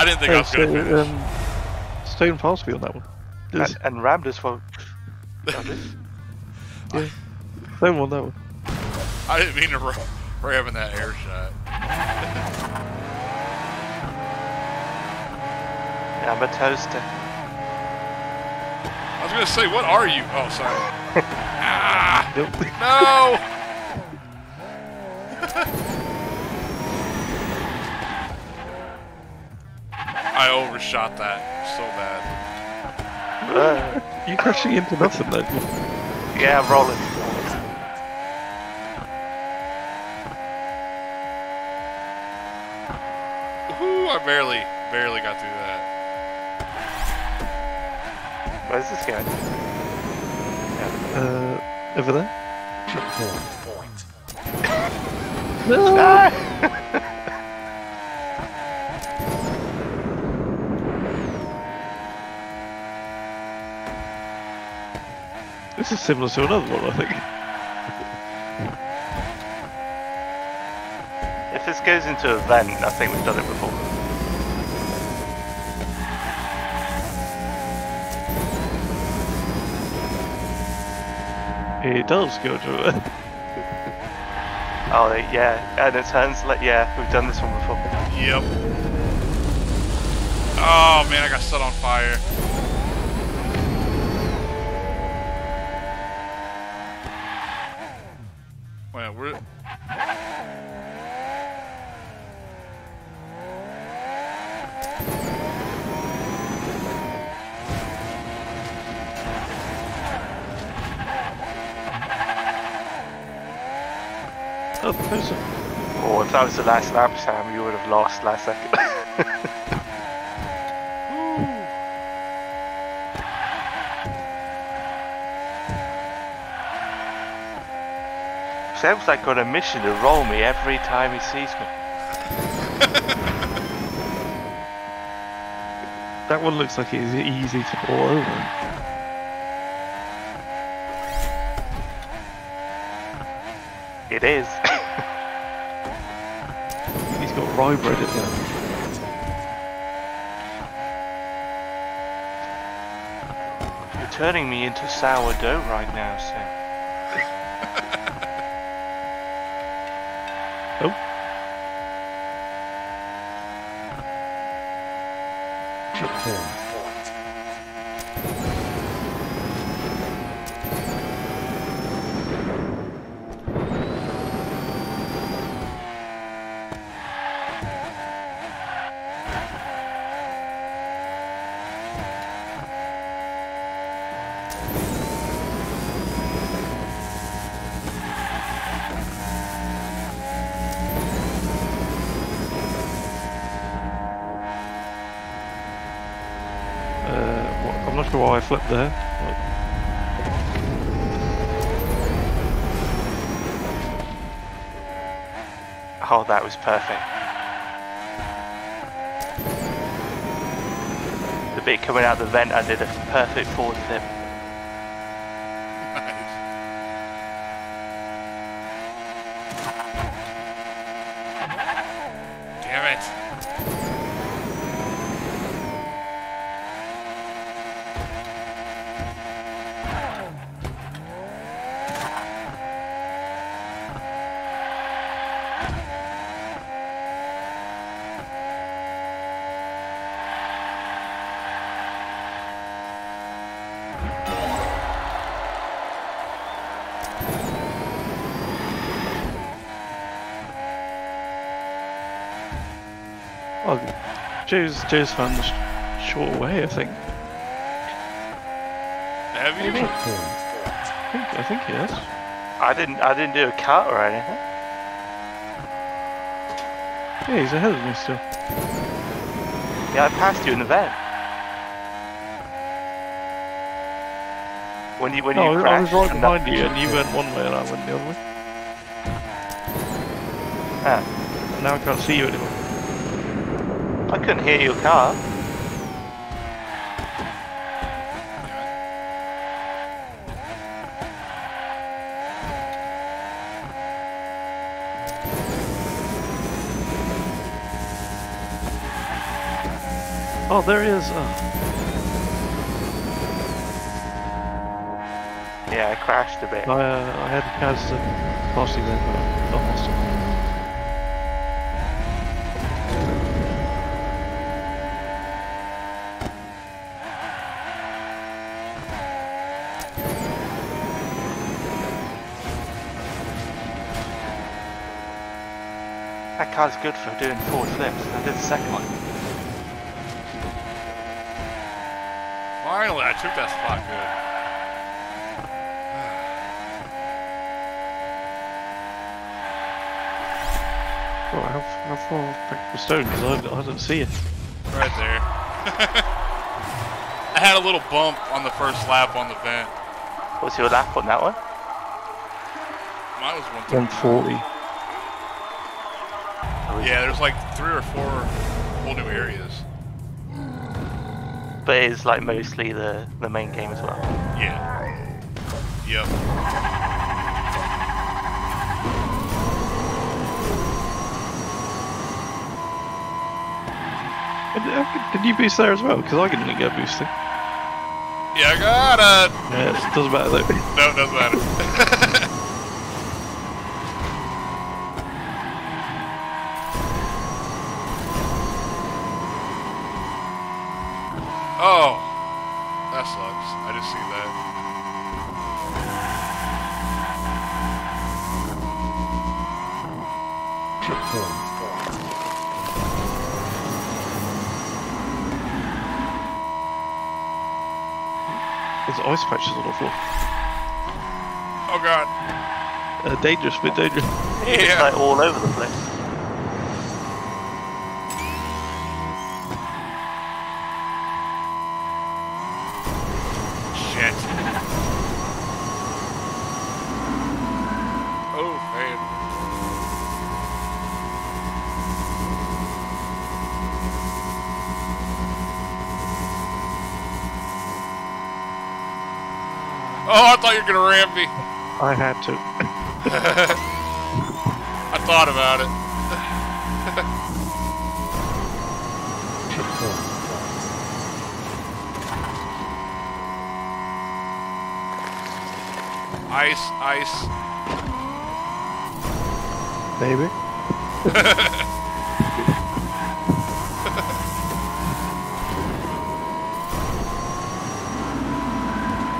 I didn't think I was going to finish. Stay in fast on that one. Yes. And ram this one. Yeah. Same one, that one. I didn't mean to ram that air shot. Yeah, I'm a toaster. I was going to say, what are you? Oh, sorry. Ah, no! I overshot that so bad. You're crashing into nothing, though. Yeah, I'm rolling. Ooh, I barely got through that. Where's this guy? Yeah. Over there? Point. No! Ah! This is similar to another one, I think. If this goes into a vent, I think we've done it before. It does go to a vent. Oh, yeah, and it turns like, yeah, we've done this one before. Yep. Oh, man, I got set on fire. Wait, we're... Oh, the person. Oh, if that was the last lap, Sam, you would have lost last second. Sam's like on a mission to roll me every time he sees me. That one looks like it's easy to pull over. It is. He's got rye bread in there. You're turning me into sourdough right now, Sam. I'm not sure why I flipped there. Look. Oh, that was perfect. The bit coming out the vent, I did a perfect forward flip. Nice. Damn it. Oh, Joe's found the short way, I think. Have you? I think he has. I didn't do a cut or anything. Yeah, he's ahead of me still. Yeah, I passed you in the van. When you crashed, I was right behind you, and you went one way and I went the other way. Ah. And now I can't see you anymore. I couldn't hear your car. Oh, there is. Yeah, I crashed a bit. I had to cast it mostly then, but almost. That car's good for doing forward flips. I did the second one. Finally, I took that spot good. Oh, how far back the stone? Because I didn't see it. Right there. I had a little bump on the first lap on the vent. What's your lap on that one? Mine was 140. Yeah, there's like 3 or 4 whole new areas. But it's like mostly the main game as well. Yeah. Yep. Did you boost there as well? Because I didn't get boosting. Yeah, I got it! Yeah, it doesn't matter though. No, it doesn't matter. Oh! That sucks. I just see that. Checkpoint. There's ice patches on the floor. Oh god. Dangerous, a bit dangerous. Yeah. It's like all over the place. Shit. Oh man. Oh, I thought you were gonna ramp me. I had to. I thought about it. Ice, ice. Baby.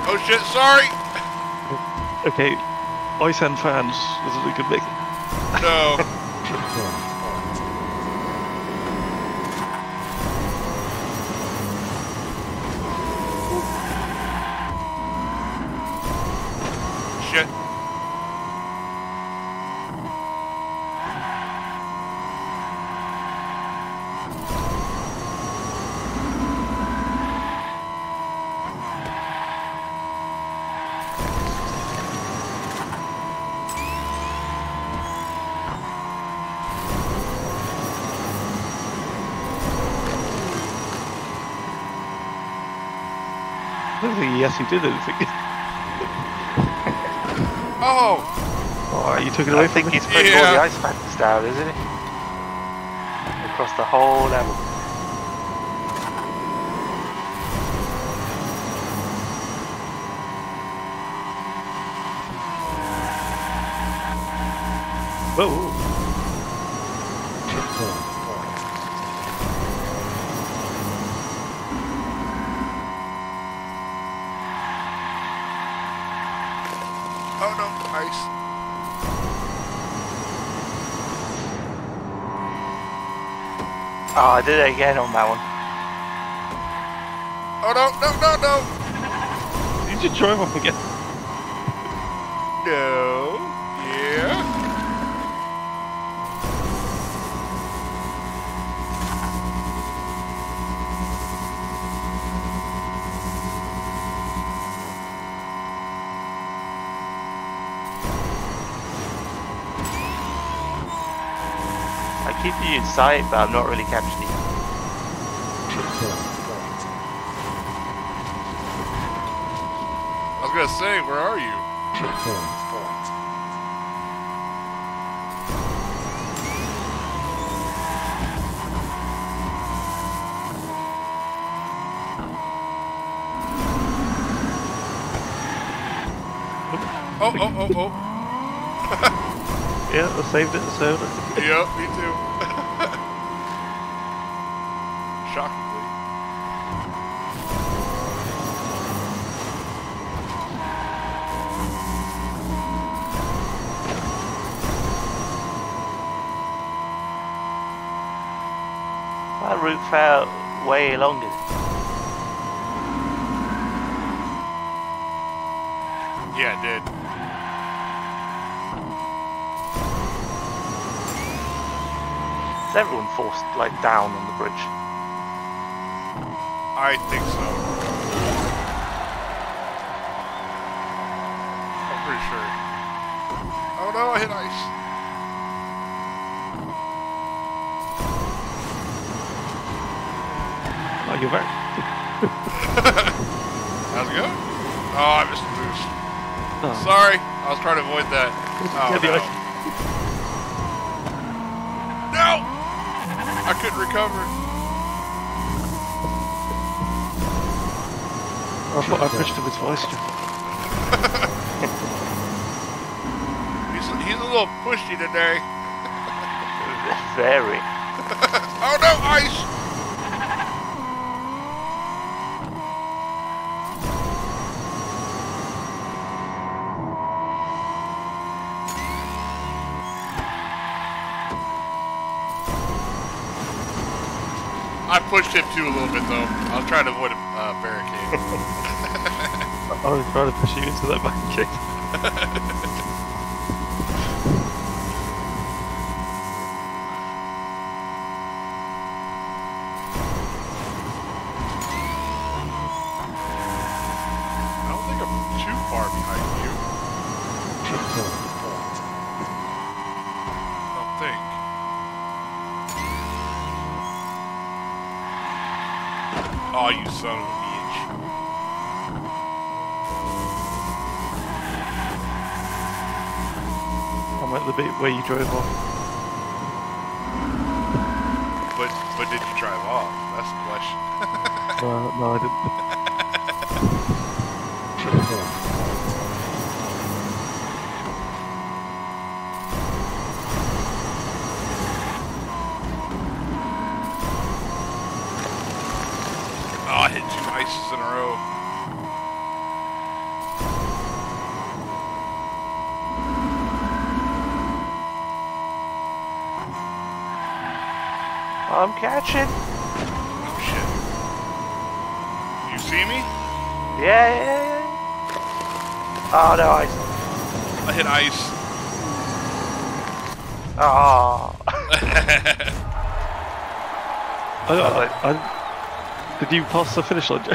Oh shit, sorry! Okay, ice and fans, this is a good mix. No. Shit. I don't think he actually did anything. Oh! Oh, you took it away from me? I think he's putting all the ice patches down, isn't he? Across the whole level. Whoa! Oh no, ice. Oh, I did it again on that one. Oh no, no, no, no! Did you drive off again? No. I keep you in sight, but I'm not really capturing you. I was gonna say, where are you? Oh. Yeah, I saved it, so. Yep, me too. Shockingly. My route fell way longer. Yeah, it did. Is everyone forced, like, down on the bridge? I think so. I'm pretty sure. Oh no, I hit ice. You back? How's it going? Oh, I missed the boost. Oh. Sorry, I was trying to avoid that. Oh, no. No! I couldn't recover. I thought I pushed him with moisture. He's a little pushy today. Very. Oh no, ice! I pushed him too a little bit though. I was trying to avoid a barricade. I was trying to push you into that barricade. I don't think I'm too far behind you. I don't think. Oh, you son of a bitch. I'm at the bit where you drove off. But did you drive off? That's the question. No, I didn't. Oh, I hit two ices in a row. I'm catching. Oh shit. You see me? Yeah. Oh no, ice. I hit ice. Oh. Did you pass the finish line, Jay?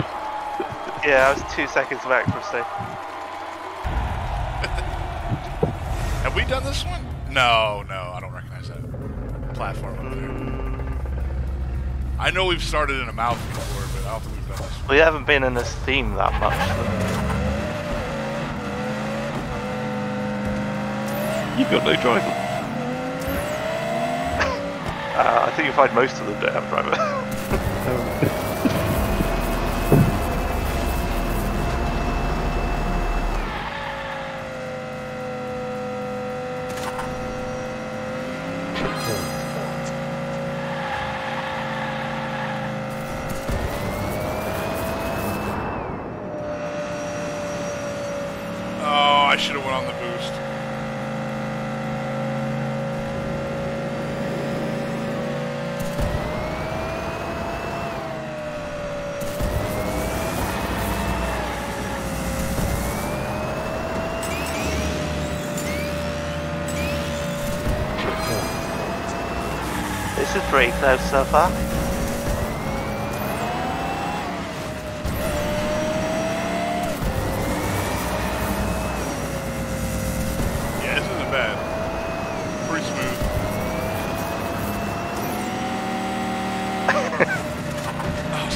Yeah, I was 2 seconds back from safe. Have we done this one? No, I don't recognize that platform over there. I know we've started in a mouth before, but I don't think we've done this one. We haven't been in this theme that much. You've got no driver. I think you'll find most of them don't have a driver. I should have went on the boost. This is pretty close so far.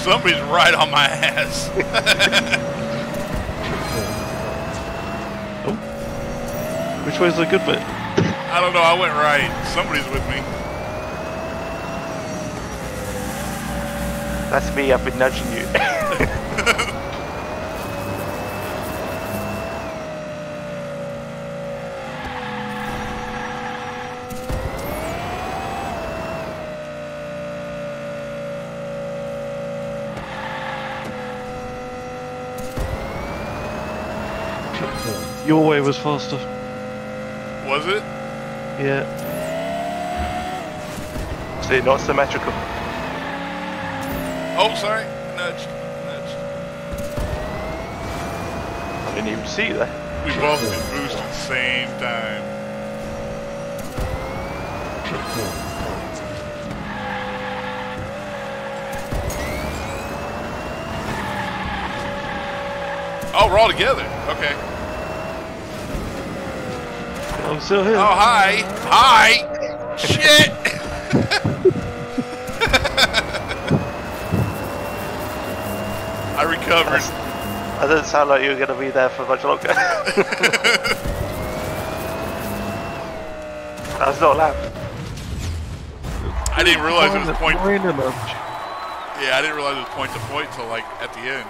Somebody's right on my ass. Oh. Which way's the good bit? I don't know, I went right. Somebody's with me. That's me, I've been nudging you. Your way was faster. Was it? Yeah. See, not symmetrical. Oh, sorry. Nudged. I didn't even see that. We both did boost at the same time. Oh, we're all together. Okay. I'm still here. Oh, hi. Hi. Shit. I recovered. That doesn't sound like you were going to be there for much longer. That's not allowed. I didn't realize it was point to point. Yeah, I didn't realize it was point to point till like at the end.